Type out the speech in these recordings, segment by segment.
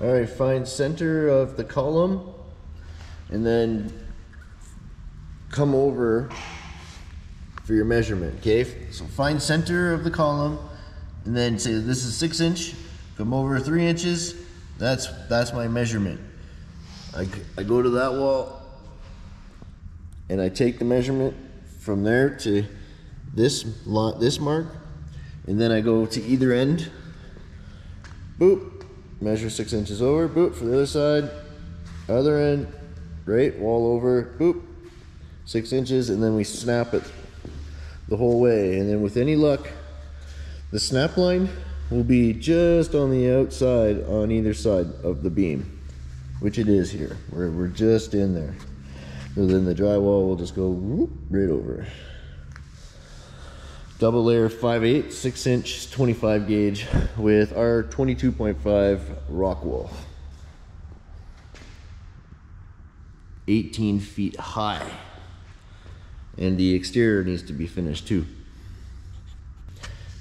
All right, find center of the column and then come over for your measurement, okay? So find center of the column and then say this is 6 inch, come over 3 inches, that's my measurement. I go to that wall and I take the measurement from there to this mark, and then I go to either end, boop, measure 6 inches over, boop, for the other side, other end, right, wall over, boop, 6 inches, and then we snap it the whole way. And then with any luck, the snap line will be just on the outside on either side of the beam, which it is here, where we're just in there. So then the drywall will just go whoop, right over. Double layer 5/8, 6 inch, 25 gauge with our 22.5 rock wool. 18 feet high. And the exterior needs to be finished too.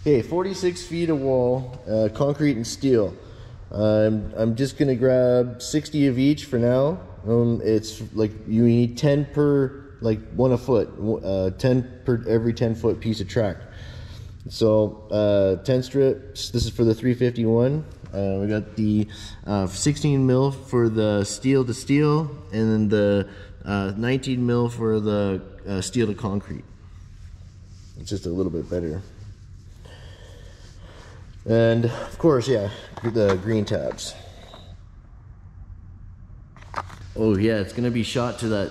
Okay, 46 feet of wall, concrete and steel. I'm just gonna grab 60 of each for now. It's like you need 10 per, like 1 a foot, 10 per every 10-foot piece of track. So 10 strips, this is for the 351. We got the 16 mil for the steel to steel, and then the 19 mil for the steel to concrete. It's just a little bit better. And of course, yeah, the green tabs. Oh yeah, it's gonna be shot to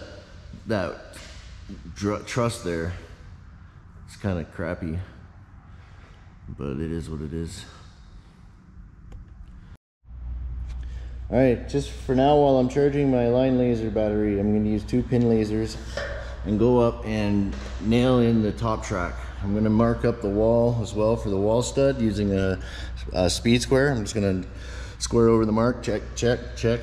that truss there. It's kind of crappy, but it is what it is. All right, just for now, while I'm charging my line laser battery, I'm gonna use 2 pin lasers and go up and nail in the top track. I'm gonna mark up the wall as well for the wall stud using a speed square. I'm just gonna square over the mark, check, check, check.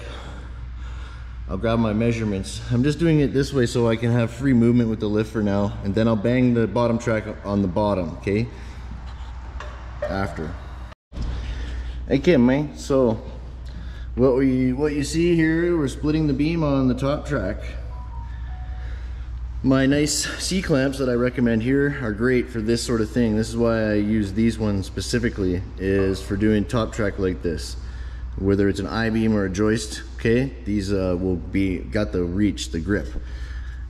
I'll grab my measurements. I'm just doing it this way so I can have free movement with the lift for now, and then I'll bang the bottom track on the bottom, okay? After. Okay, man, so what you see here, we're splitting the beam on the top track. My nice C-clamps that I recommend here are great for this sort of thing. This is why I use these ones specifically, is for doing top track like this. Whether it's an I-beam or a joist, okay, these will be, got the reach, the grip.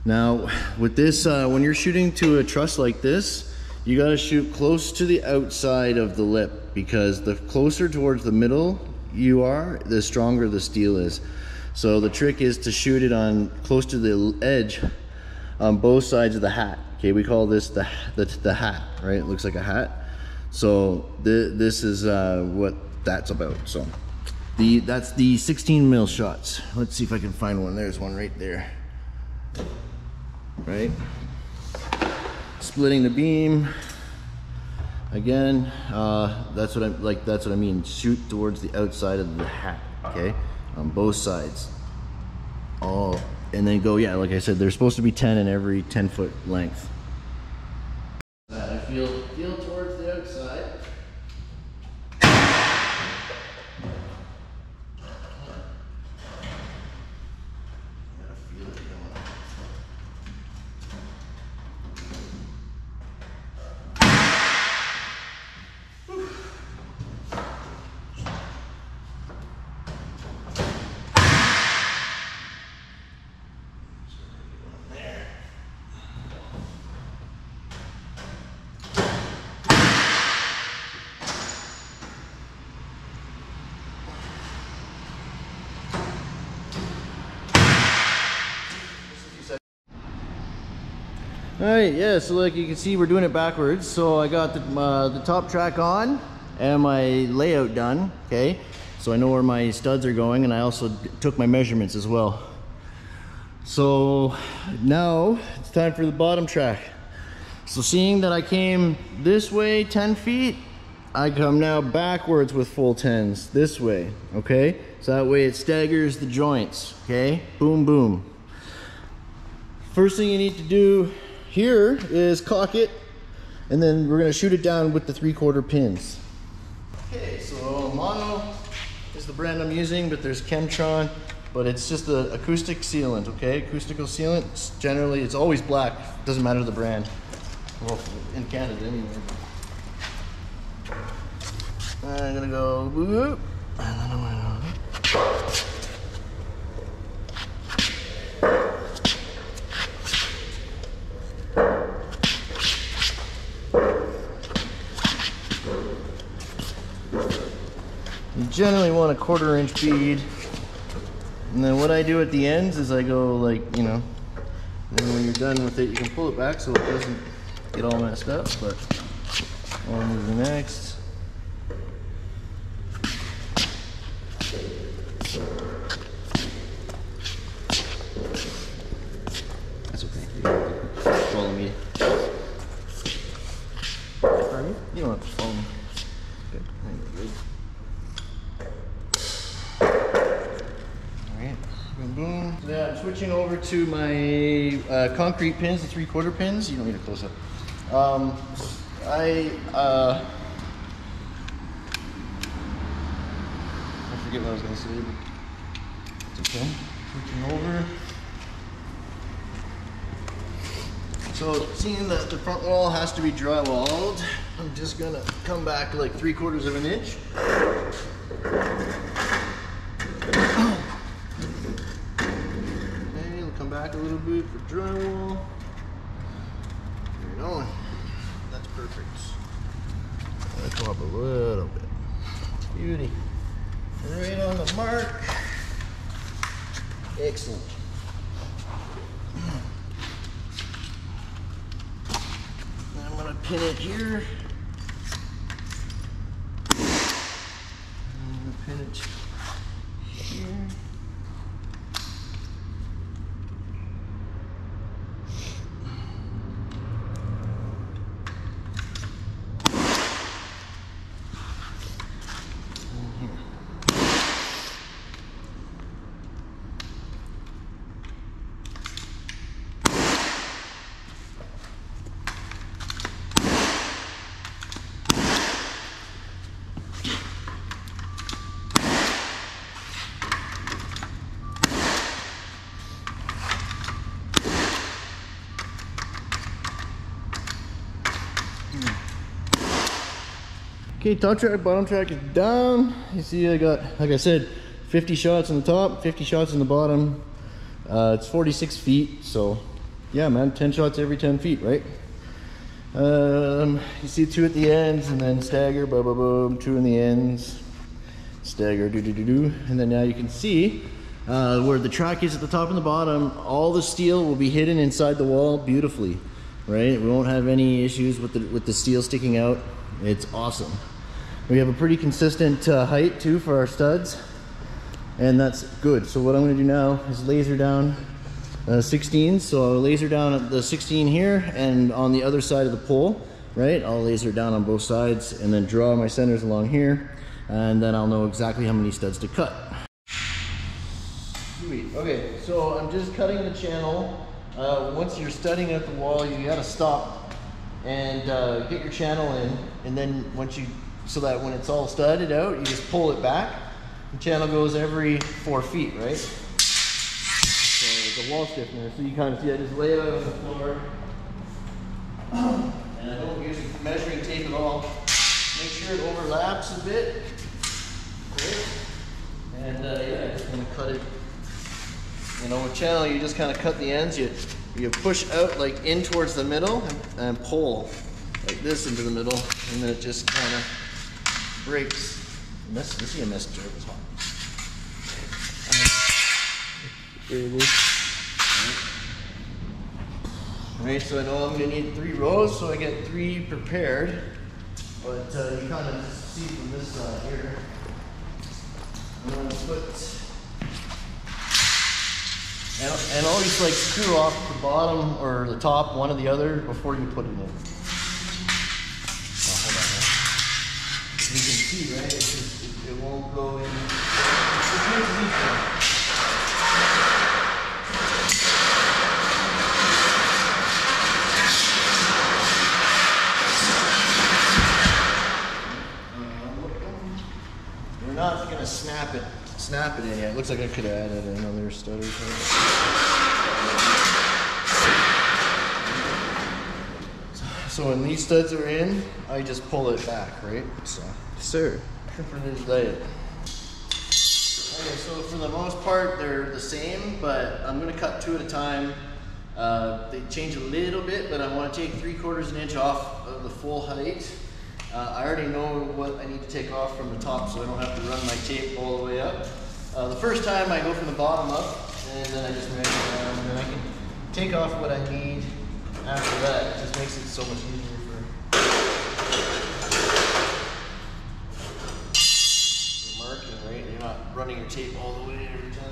Now, with this, when you're shooting to a truss like this, you gotta shoot close to the outside of the lip, because the closer towards the middle you are, the stronger the steel is. So the trick is to shoot it on close to the edge on both sides of the hat. Okay, we call this the hat, right? It looks like a hat. So this is what that's about. So that's the 16 mil shots. Let's see if I can find one. There's one right there. Right? Splitting the beam. Again, that's what I'm like, that's what I mean. Shoot towards the outside of the hat, okay? On both sides. All, and then go, yeah, like I said, there's supposed to be 10 in every 10-foot length. I feel towards the outside. Alright, yeah, so like you can see, we're doing it backwards. So I got the top track on and my layout done, okay? So I know where my studs are going, and I also took my measurements as well. So now it's time for the bottom track. So seeing that I came this way 10 feet, I come now backwards with full 10s this way, okay? So that way it staggers the joints, okay? Boom, boom. First thing you need to do here is cock it, and then we're gonna shoot it down with the 3/4 pins. Okay, so mono is the brand I'm using, but there's Chemtron, but it's just the acoustic sealant, okay? Acoustical sealant, it's generally, it's always black, doesn't matter the brand. Well, in Canada anyway. I'm gonna go boop, and then I'm gonna go. You generally want a 1/4 inch bead, and then what I do at the ends is I go like, you know, and then when you're done with it you can pull it back so it doesn't get all messed up. But on to the next. That's okay, you don't have to follow me. Pardon me? You don't have to follow me. Good. Good. Boom. Yeah, I'm switching over to my concrete pins, the 3/4 pins. You don't need a close up. I forget what I was going to say, but it's okay. Switching over. So seeing that the front wall has to be drywalled, I'm just going to come back like 3/4 of an inch. Back a little bit for drywall. There you go. That's perfect. I'm gonna come up a little bit. Beauty. Right on the mark. Excellent. I'm gonna pin it here. I'm gonna pin it here. Okay, top track, bottom track is down. You see I got, like I said, 50 shots on the top, 50 shots on the bottom. It's 46 feet, so yeah man, 10 shots every 10 feet, right? You see 2 at the ends and then stagger, boom, boom, boom, 2 in the ends, stagger, do-do-do-do. And then now you can see where the track is at the top and the bottom. All the steel will be hidden inside the wall beautifully, right? We won't have any issues with the steel sticking out. It's awesome. We have a pretty consistent height too for our studs, and that's good. So what I'm going to do now is laser down 16. So I'll laser down at the 16 here, and on the other side of the pole, right? I'll laser down on both sides and then draw my centers along here, and then I'll know exactly how many studs to cut. Sweet. Okay, so I'm just cutting the channel. Once you're studding at the wall, you got to stop and get your channel in, and then once you, so that when it's all studded out, you just pull it back. The channel goes every 4 feet, right? So it's a wall stiffener. So you kind of see I just lay it out on the floor. And I don't use measuring tape at all. Make sure it overlaps a bit. Okay. And yeah, I'm just gonna cut it. You know, with channel, you just kind of cut the ends. You push out like in towards the middle and pull like this into the middle, and then it just kind of breaks. This is a mess jar, it's hot. There it is. Alright, so I know I'm going to need 3 rows, so I get 3 prepared. But you kind of see from this side here. I'm going to put. And always like screw off the bottom or the top, one or the other, before you put it in. Oh, hold on. You can see, right? It won't go in. It's meant to be fun. We're not going to snap it in yet. It looks like I could add another stutter. So when these studs are in, I just pull it back, right? So, sure. Okay, so for the most part, they're the same, but I'm going to cut two at a time. They change a little bit, but I want to take 3/4 inch off of the full height. I already know what I need to take off from the top, so I don't have to run my tape all the way up. The first time I go from the bottom up, and then I just measure down, and then I can take off what I need after that. It just makes it so much easier for marking, right? You're not running your tape all the way every time.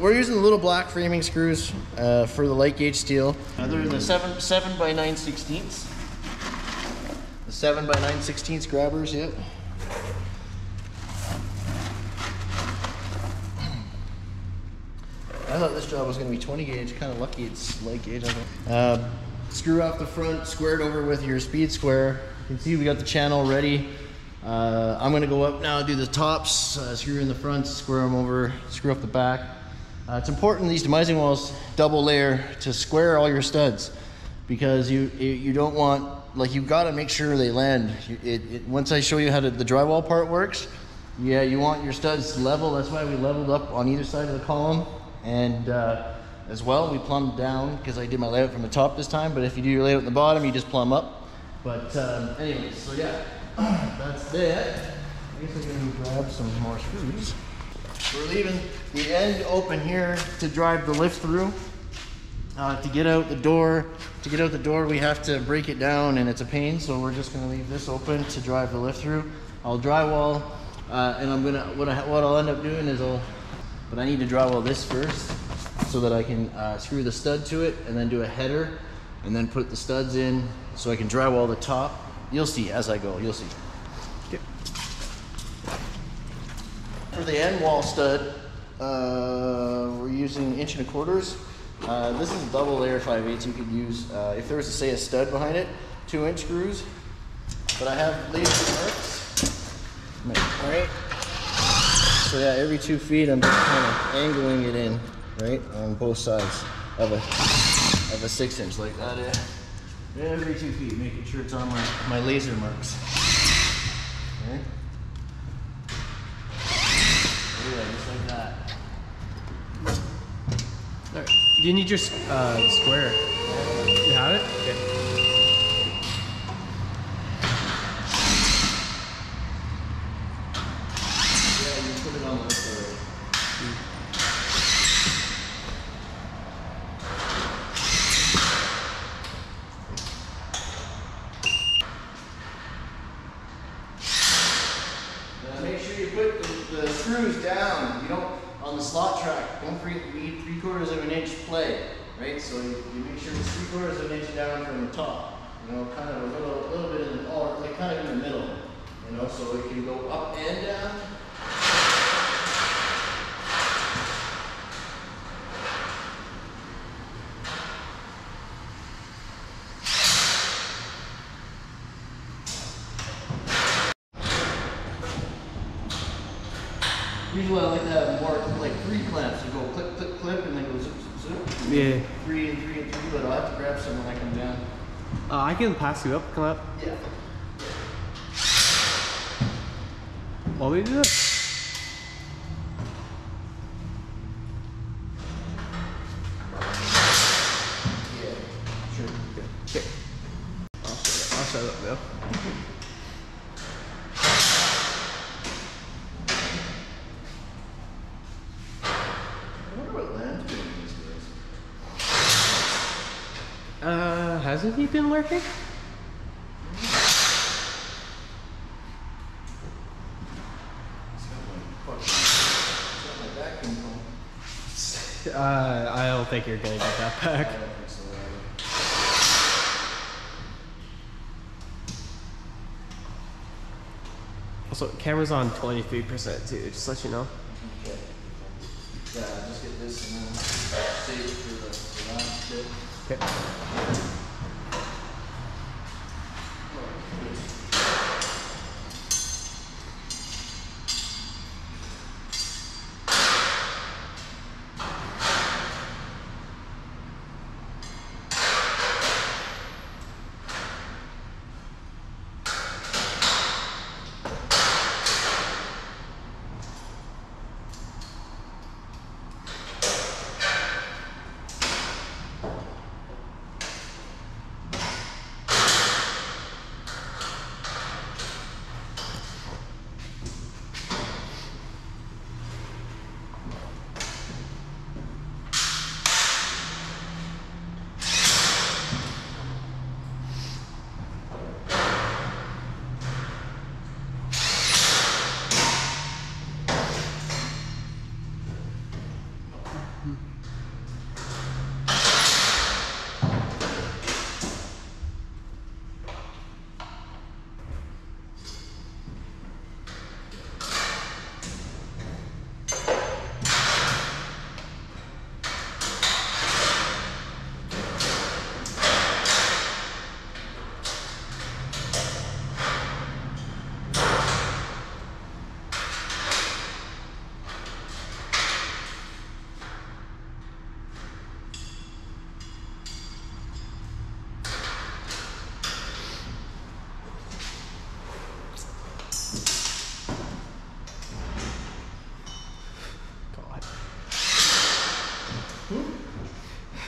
We're using the little black framing screws for the light gauge steel. They're in the 7 by 9/16. The 7 by 9/16 grabbers, yep. I thought this job was going to be 20 gauge. Kind of lucky it's light gauge. Screw off the front, squared over with your speed square. You can see we got the channel ready. I'm going to go up now, do the tops, screw in the front, square them over, screw up the back. It's important these demising walls double layer to square all your studs, because you don't want, like, you've got to make sure they land. Once I show you how the drywall part works, yeah, you want your studs level. That's why we leveled up on either side of the column, and as well we plumbed down, because I did my layout from the top this time. But if you do your layout on the bottom, you just plumb up. But anyways, so yeah, that's it. I guess I'm going to grab some more screws. We're leaving the end open here to drive the lift through. To get out the door, we have to break it down, and it's a pain. So we're just going to leave this open to drive the lift through. I'll drywall, and I'm gonna what I'll end up doing is but I need to drywall this first so that I can screw the stud to it, and then do a header, and then put the studs in so I can drywall the top. You'll see as I go. You'll see. For the end wall stud, we're using 1 1/4 inch. This is double layer 5/8. You could use, if there was to say a stud behind it, 2-inch screws. But I have laser marks. All right. So yeah, every 2 feet, I'm just kind of angling it in, right, on both sides of a 6-inch like that. Every 2 feet, making sure it's on my laser marks. Okay. Yeah, just like that. All right. You need your square. You have it? Okay. Yeah, you put it on the square. put the screws down. You don't, on the slot track, don't forget you need 3/4 of an inch play, right? So you make sure it's 3/4 of an inch down from the top. You know, kind of a little bit in the, or like kind of in the middle. You know, so it can go up and down. Usually I like to have more like 3 clamps. You go clip, clip, clip, and then go zip, zip, zip. Yeah. 3 and 3 and 3, but I'll have to grab some when I come down. I can pass you up, come up. Yeah. While we do that. Yeah, sure. Okay. I'll set it up now. Hasn't he been lurking? He's got my vacuum pump. I don't think you're gonna get that back. I don't think so either. Also, camera's on 23% too, just let you know. Okay. Yeah, I'll just get this and then save it for the last bit. Okay.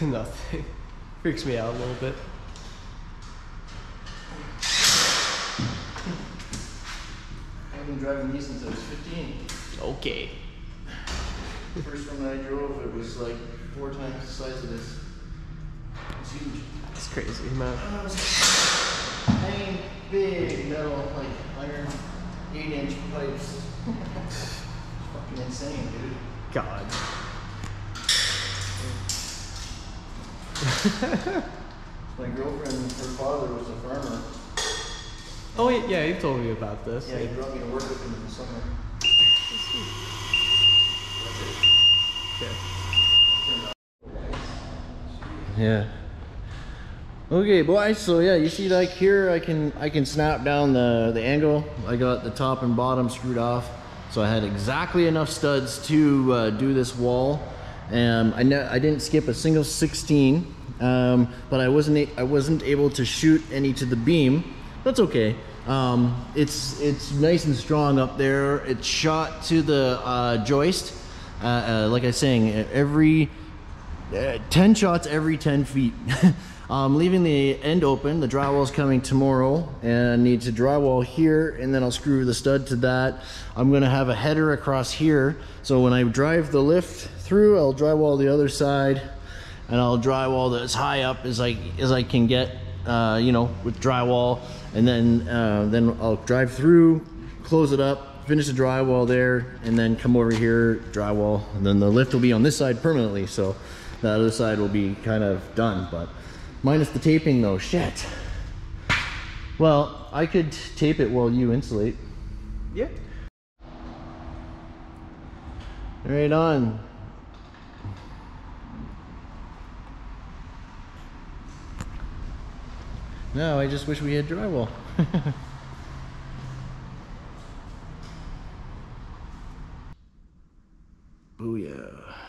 Nothing. Freaks me out a little bit. I've been driving these since I was 15. Okay. The first one I drove, it was like 4 times the size of this. It's huge. That's crazy, man. Plain big metal, like iron, 8-inch pipes. Fucking insane, dude. God. My girlfriend, her father was a farmer. Oh yeah, you told me about this. Yeah, he brought me to work with him in the summer. That's it. Okay. Yeah. Okay, boys. So yeah, you see, like here, I can snap down the angle. I got the top and bottom screwed off, so I had exactly enough studs to do this wall. I didn't skip a single 16, but I wasn't able to shoot any to the beam. That's okay. It's nice and strong up there. It's shot to the joist. Like I was saying, every 10 shots every 10 feet. Leaving the end open. The drywall's coming tomorrow, and I need to drywall here, and then I'll screw the stud to that. I'm gonna have a header across here, so when I drive the lift through, I'll drywall the other side, and I'll drywall as high up as I can get, you know, with drywall, and then I'll drive through, close it up, finish the drywall there, and then come over here, drywall, and then the lift will be on this side permanently, so the other side will be kind of done, but minus the taping though, shit. Well, I could tape it while you insulate. Yeah. Right on. No, I just wish we had drywall. Booyah.